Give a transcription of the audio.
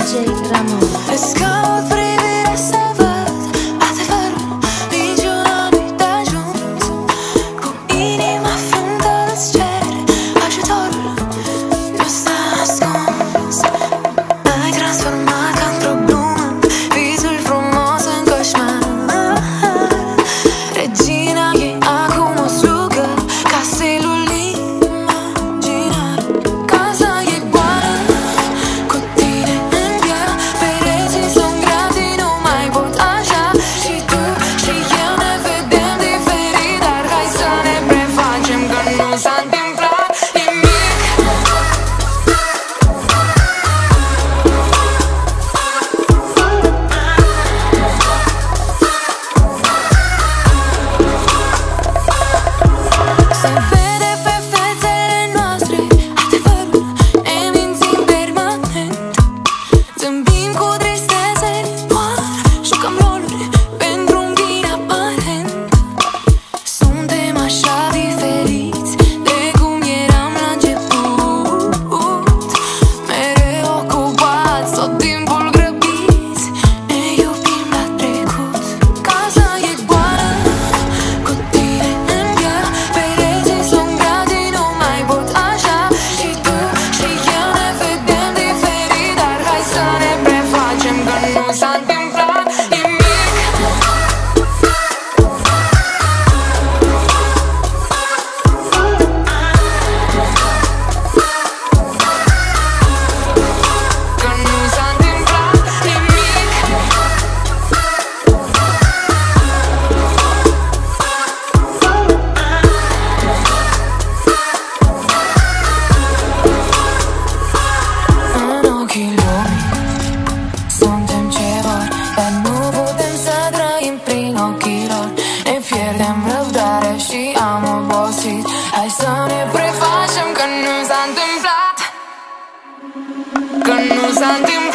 DJ Ramón. Es ca o privire să văd adevărul, niciuna nu-i de ajuns. Cu inima frântă îți cer ajutorul, nu s-a ascuns. Ai transformat ca într-o glumă visul frumos în coșmar. Regina e acum o slugă, caselul imaginar. Casa e goală cu tine în ea, pereții sunt gratii, nu mai pot așa. Și tu și eu ne vedem diferit, dar hai să ne prefacem că nu s-a întâmplat nimic. Se vede pe fețele noastre adevărul, ne mințim permanent. Zâmbim cu tristețe, doar jucăm roluri pentru-un chin aparent. Suntem așa diferiți de cum eram la început, mereu ocupați, tot timpul grăbiți, ne iubim la trecut. Casa e goală cu tine în ea, pereții sunt gratii, nu mai pot așa. Și tu și eu ne vedem diferit, dar hai să ne prefacem că nu s-a întâmplat nimic. Că nu s-a întâmplat nimic. În ochii lumii suntem ce vor, dar nu putem să trăim prin ochii lor. Ne pierdem răbdarea și am obosit. Hai să ne prefacem că nu s-a întâmplat, că nu s-a întâmplat.